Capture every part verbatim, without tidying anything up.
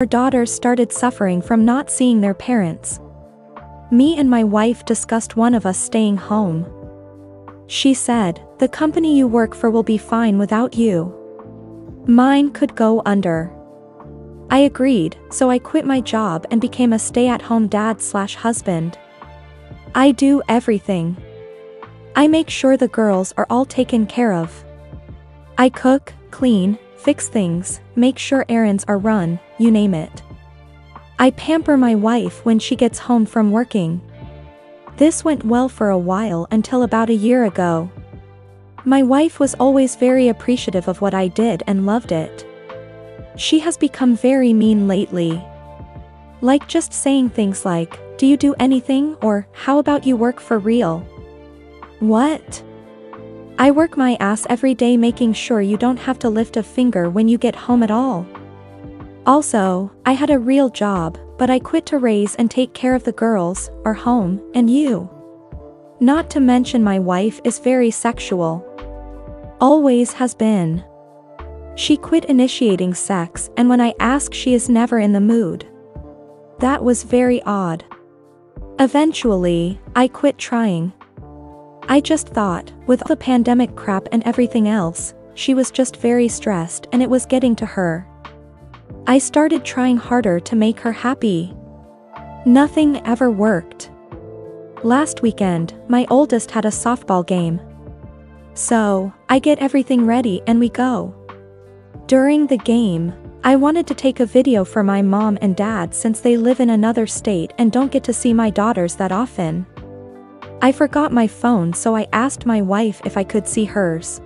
Her daughters started suffering from not seeing their parents. Me and my wife discussed one of us staying home. She said, "The company you work for will be fine without you. Mine could go under." I agreed, so I quit my job and became a stay-at-home dad slash husband. I do everything. I make sure the girls are all taken care of. I cook, clean, fix things, make sure errands are run, you name it. I pamper my wife when she gets home from working. This went well for a while until about a year ago. My wife was always very appreciative of what I did and loved it. She has become very mean lately. Like just saying things like, "Do you do anything?" or "How about you work for real?" What? I work my ass every day making sure you don't have to lift a finger when you get home at all. Also, I had a real job, but I quit to raise and take care of the girls, our home, and you. Not to mention my wife is very sexual. Always has been. She quit initiating sex, and when I ask, she is never in the mood. That was very odd. Eventually, I quit trying. I just thought, with all the pandemic crap and everything else, she was just very stressed and it was getting to her. I started trying harder to make her happy. Nothing ever worked. Last weekend, my oldest had a softball game. So, I get everything ready and we go. During the game, I wanted to take a video for my mom and dad since they live in another state and don't get to see my daughters that often. I forgot my phone, so I asked my wife if I could see hers.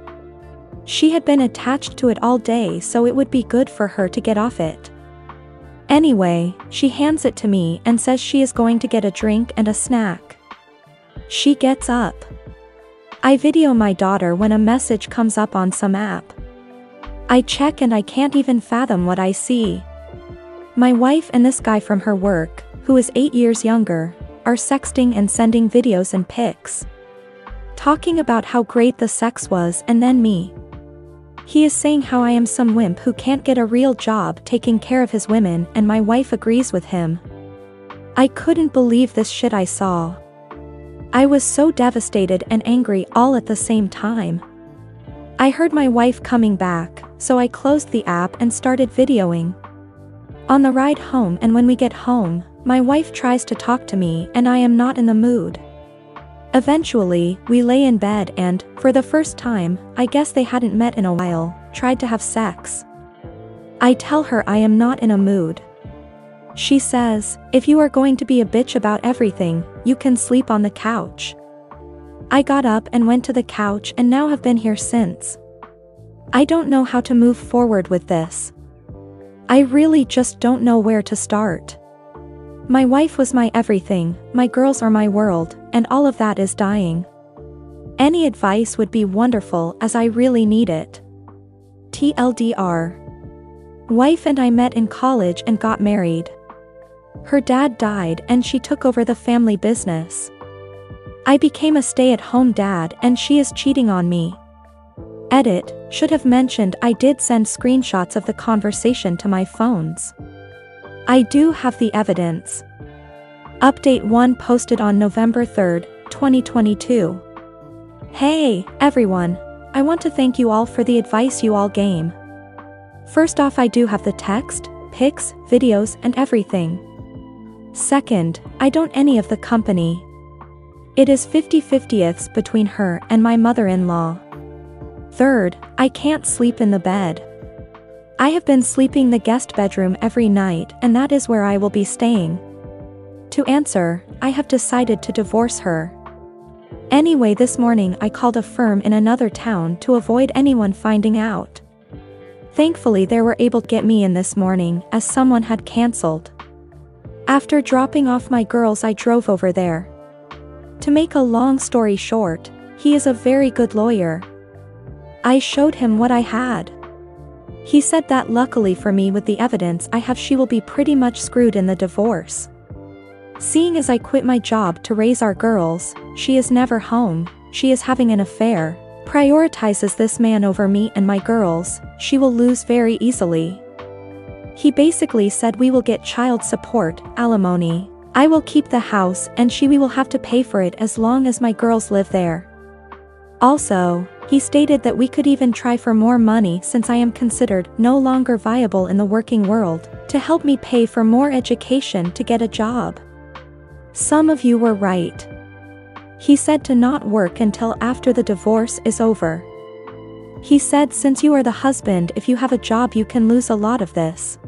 She had been attached to it all day, so it would be good for her to get off it. Anyway, she hands it to me and says she is going to get a drink and a snack. She gets up. I video my daughter when a message comes up on some app. I check and I can't even fathom what I see. My wife and this guy from her work, who is eight years younger, are sexting and sending videos and pics. Talking about how great the sex was, and then me. He is saying how I am some wimp who can't get a real job taking care of his women, and my wife agrees with him. I couldn't believe this shit I saw. I was so devastated and angry all at the same time. I heard my wife coming back, so I closed the app and started videoing. On the ride home and when we get home, my wife tries to talk to me and I am not in the mood. Eventually, we lay in bed and, for the first time, I guess they hadn't met in a while, tried to have sex. I tell her I am not in a mood. She says, "If you are going to be a bitch about everything, you can sleep on the couch." I got up and went to the couch and now have been here since. I don't know how to move forward with this. I really just don't know where to start. My wife was my everything, my girls are my world, and all of that is dying. Any advice would be wonderful as I really need it. T L D R. Wife and I met in college and got married. Her dad died and she took over the family business. I became a stay-at-home dad and she is cheating on me. Edit, should have mentioned I did send screenshots of the conversation to my phones. I do have the evidence. Update one posted on November third, twenty twenty-two. Hey, everyone, I want to thank you all for the advice you all gave. First off, I do have the text, pics, videos, and everything. Second, I don't any of the company. It is fifty fifty between her and my mother-in-law. Third, I can't sleep in the bed. I have been sleeping the guest bedroom every night and that is where I will be staying. To answer, I have decided to divorce her. Anyway, this morning I called a firm in another town to avoid anyone finding out. Thankfully they were able to get me in this morning as someone had cancelled. After dropping off my girls I drove over there. To make a long story short, he is a very good lawyer. I showed him what I had. He said that luckily for me with the evidence I have she will be pretty much screwed in the divorce. Seeing as I quit my job to raise our girls, she is never home, she is having an affair, prioritizes this man over me and my girls, she will lose very easily. He basically said we will get child support, alimony. I will keep the house and she we will have to pay for it as long as my girls live there. Also, he stated that we could even try for more money since I am considered no longer viable in the working world, to help me pay for more education to get a job. Some of you were right. He said to not work until after the divorce is over. He said since you are the husband, if you have a job you can lose a lot of this.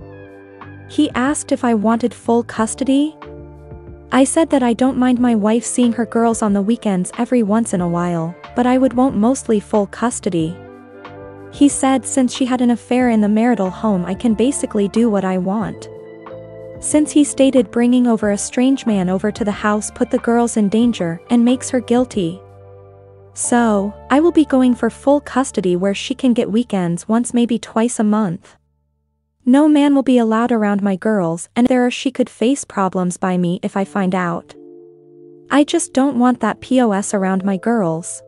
He asked if I wanted full custody. I said that I don't mind my wife seeing her girls on the weekends every once in a while, but I would want mostly full custody. He said since she had an affair in the marital home I can basically do what I want. Since he stated bringing over a strange man over to the house put the girls in danger and makes her guilty. So, I will be going for full custody where she can get weekends once maybe twice a month. No man will be allowed around my girls and there she could face problems by me if I find out. I just don't want that P O S around my girls.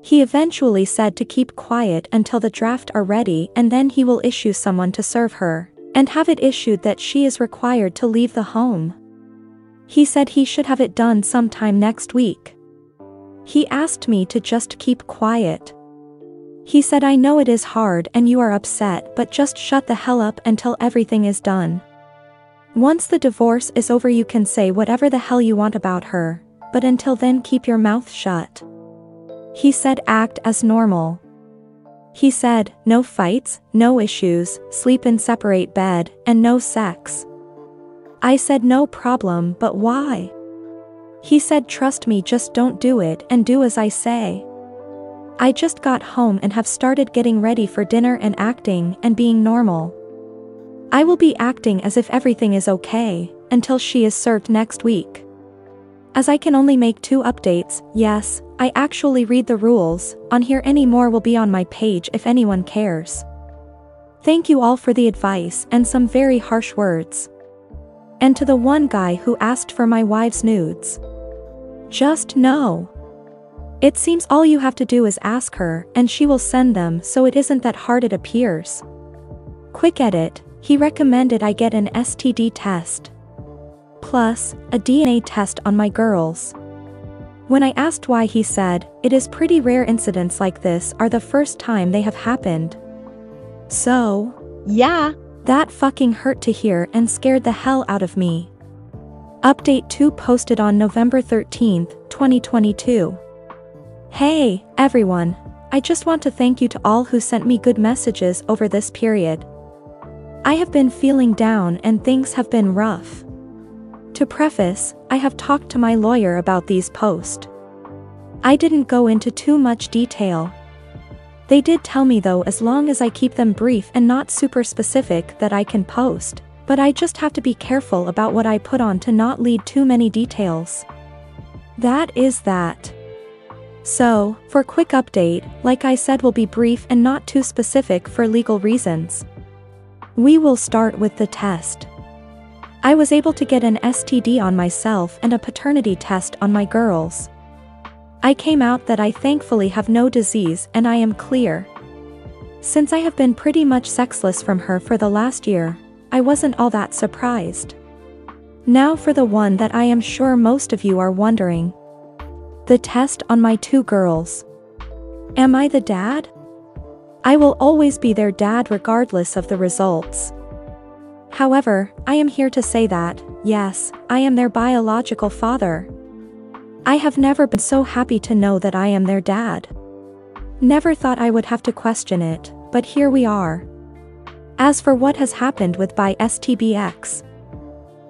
He eventually said to keep quiet until the draft are ready and then he will issue someone to serve her, and have it issued that she is required to leave the home. He said he should have it done sometime next week. He asked me to just keep quiet. He said I know it is hard and you are upset but just shut the hell up until everything is done. Once the divorce is over you can say whatever the hell you want about her, but until then keep your mouth shut. He said act as normal. He said, no fights, no issues, sleep in separate bed, and no sex. I said no problem but why? He said trust me just don't do it and do as I say. I just got home and have started getting ready for dinner and acting and being normal. I will be acting as if everything is okay, until she is served next week. As I can only make two updates, yes, I actually read the rules, on here any more will be on my page if anyone cares. Thank you all for the advice and some very harsh words. And to the one guy who asked for my wife's nudes. Just know. It seems all you have to do is ask her, and she will send them so it isn't that hard it appears. Quick edit, he recommended I get an S T D test. Plus, a D N A test on my girls. When I asked why he said, it is pretty rare incidents like this are the first time they have happened. So, yeah, that fucking hurt to hear and scared the hell out of me. Update two posted on November thirteenth, twenty twenty-two. Hey, everyone, I just want to thank you to all who sent me good messages over this period. I have been feeling down and things have been rough. To preface, I have talked to my lawyer about these posts. I didn't go into too much detail. They did tell me though as long as I keep them brief and not super specific that I can post, but I just have to be careful about what I put on to not lead too many details. That is that. So, for quick update, like I said will be brief and not too specific for legal reasons. We will start with the test. I was able to get an S T D on myself and a paternity test on my girls. I came out that I thankfully have no disease and I am clear. Since I have been pretty much sexless from her for the last year, I wasn't all that surprised. Now for the one that I am sure most of you are wondering. The test on my two girls. Am I the dad? I will always be their dad regardless of the results. However, I am here to say that, yes, I am their biological father. I have never been so happy to know that I am their dad. Never thought I would have to question it, but here we are. As for what has happened with by S T B X.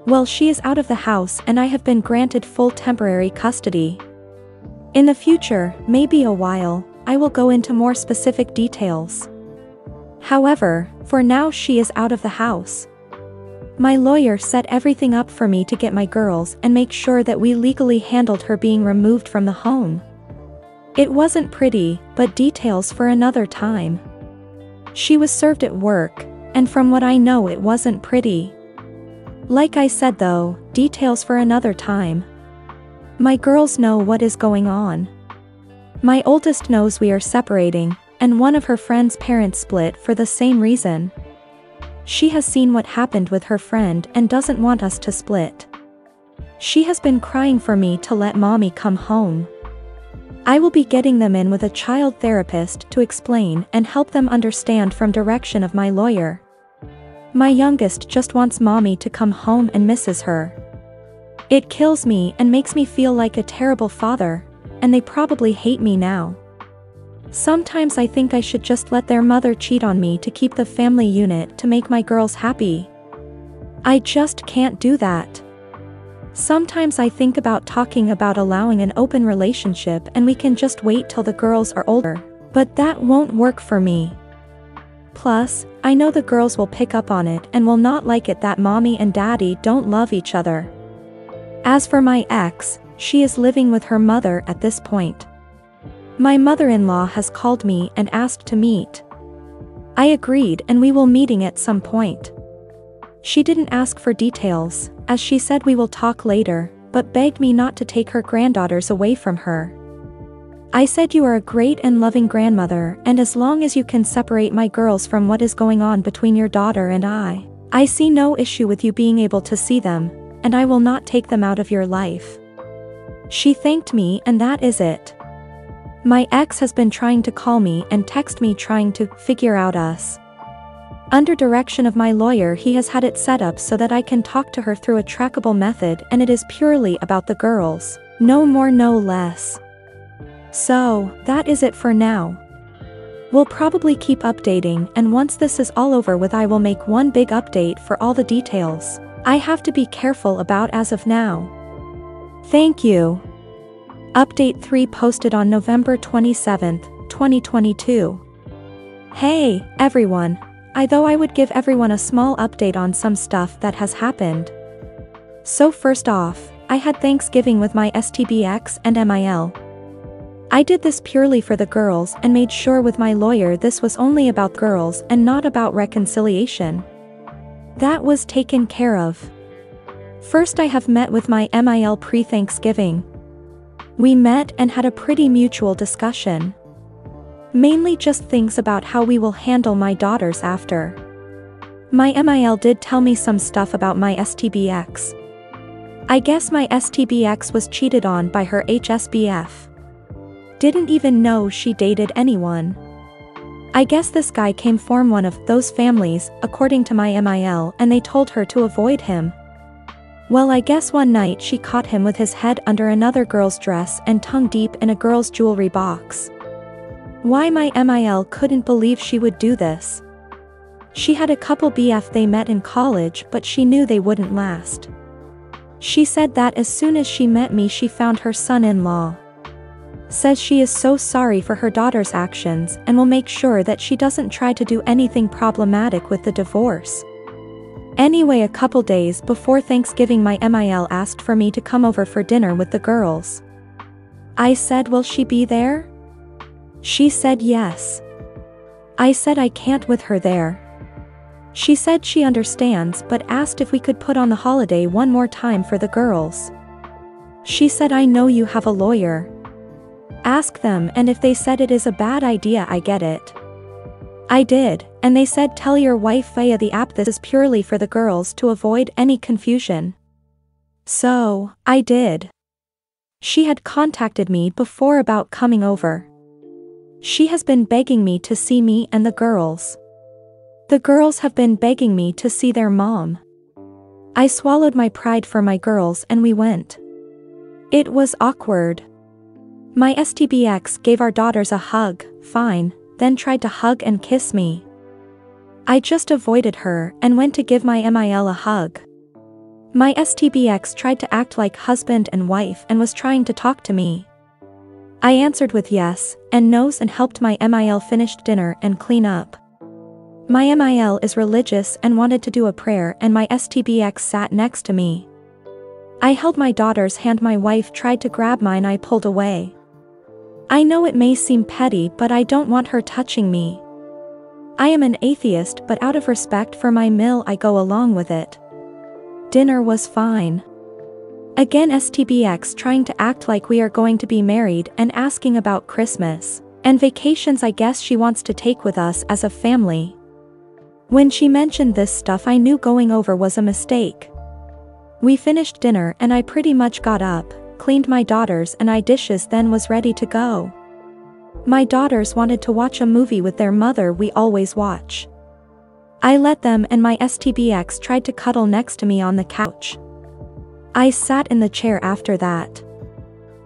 Well, she is out of the house and I have been granted full temporary custody. In the future, maybe a while, I will go into more specific details. However, for now she is out of the house. My lawyer set everything up for me to get my girls and make sure that we legally handled her being removed from the home. It wasn't pretty, but details for another time. She was served at work, and from what I know it wasn't pretty. Like I said though, details for another time. My girls know what is going on. My oldest knows we are separating, and one of her friend's parents split for the same reason. She has seen what happened with her friend and doesn't want us to split. She has been crying for me to let mommy come home. I will be getting them in with a child therapist to explain and help them understand from direction of my lawyer. My youngest just wants mommy to come home and misses her. It kills me and makes me feel like a terrible father, and they probably hate me now. Sometimes I think I should just let their mother cheat on me to keep the family unit to make my girls happy. I just can't do that. Sometimes I think about talking about allowing an open relationship and we can just wait till the girls are older, but that won't work for me. Plus, I know the girls will pick up on it and will not like it that mommy and daddy don't love each other. As for my ex, she is living with her mother at this point. My mother-in-law has called me and asked to meet. I agreed and we will meeting at some point. She didn't ask for details, as she said we will talk later, but begged me not to take her granddaughters away from her. I said you are a great and loving grandmother, and as long as you can separate my girls from what is going on between your daughter and I, I see no issue with you being able to see them, and I will not take them out of your life. She thanked me and that is it. My ex has been trying to call me and text me trying to figure out us. Under direction of my lawyer, he has had it set up so that I can talk to her through a trackable method, and it is purely about the girls, no more no less. So, that is it for now. We'll probably keep updating, and once this is all over with I will make one big update for all the details. I have to be careful about as of now. Thank you. Update three posted on November twenty-seventh, twenty twenty-two. Hey, everyone. I thought I would give everyone a small update on some stuff that has happened. So first off, I had Thanksgiving with my S T B X and M I L. I did this purely for the girls and made sure with my lawyer this was only about girls and not about reconciliation. That was taken care of. First I have met with my M I L pre-Thanksgiving. We met and had a pretty mutual discussion. Mainly just things about how we will handle my daughters after. My M I L did tell me some stuff about my S T B X. I guess my S T B X was cheated on by her H S B F. Didn't even know she dated anyone. I guess this guy came from one of those families, according to my M I L, and they told her to avoid him. Well, I guess one night she caught him with his head under another girl's dress and tongue deep in a girl's jewelry box. Why my M I L couldn't believe she would do this. She had a couple B F they met in college, but she knew they wouldn't last. She said that as soon as she met me she found her son-in-law. Says she is so sorry for her daughter's actions and will make sure that she doesn't try to do anything problematic with the divorce. Anyway, a couple days before Thanksgiving my M I L asked for me to come over for dinner with the girls. I said, will she be there? She said yes. I said I can't with her there. She said she understands but asked if we could put on the holiday one more time for the girls. She said, I know you have a lawyer. Ask them, and if they said it is a bad idea, I get it. I did, and they said tell your wife via the app this is purely for the girls to avoid any confusion. So, I did. She had contacted me before about coming over. She has been begging me to see me and the girls. The girls have been begging me to see their mom. I swallowed my pride for my girls and we went. It was awkward. My S T B X gave our daughters a hug, fine, then tried to hug and kiss me. I just avoided her and went to give my M I L a hug. My S T B X tried to act like husband and wife and was trying to talk to me. I answered with yes and no's and helped my M I L finish dinner and clean up. My M I L is religious and wanted to do a prayer, and my S T B X sat next to me. I held my daughter's hand, my wife tried to grab mine, I pulled away. I know it may seem petty, but I don't want her touching me. I am an atheist, but out of respect for my M I L I go along with it. Dinner was fine. Again, S T B X trying to act like we are going to be married and asking about Christmas and vacations I guess she wants to take with us as a family. When she mentioned this stuff I knew going over was a mistake. We finished dinner and I pretty much got up, cleaned my daughters and I dishes, then was ready to go. My daughters wanted to watch a movie with their mother we always watch. I let them and my S T B X tried to cuddle next to me on the couch. I sat in the chair after that.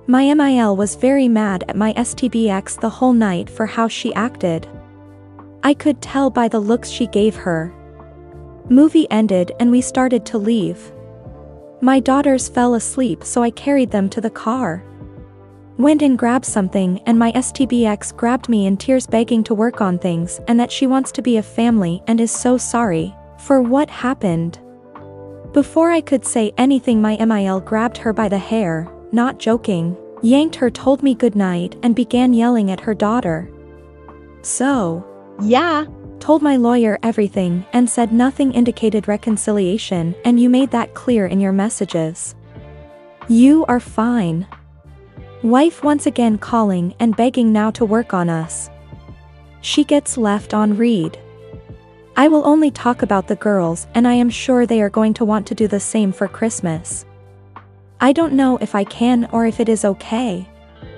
My M I L was very mad at my S T B X the whole night for how she acted. I could tell by the looks she gave her. Movie ended and we started to leave. My daughters fell asleep so I carried them to the car. Went and grabbed something and my S T B X grabbed me in tears begging to work on things and that she wants to be a family and is so sorry for what happened. Before I could say anything my M I L grabbed her by the hair, not joking, yanked her, told me goodnight and began yelling at her daughter. So, yeah, told my lawyer everything and said nothing indicated reconciliation and you made that clear in your messages. You are fine. Wife once again calling and begging now to work on us. She gets left on read. I will only talk about the girls and I am sure they are going to want to do the same for Christmas. I don't know if I can or if it is okay.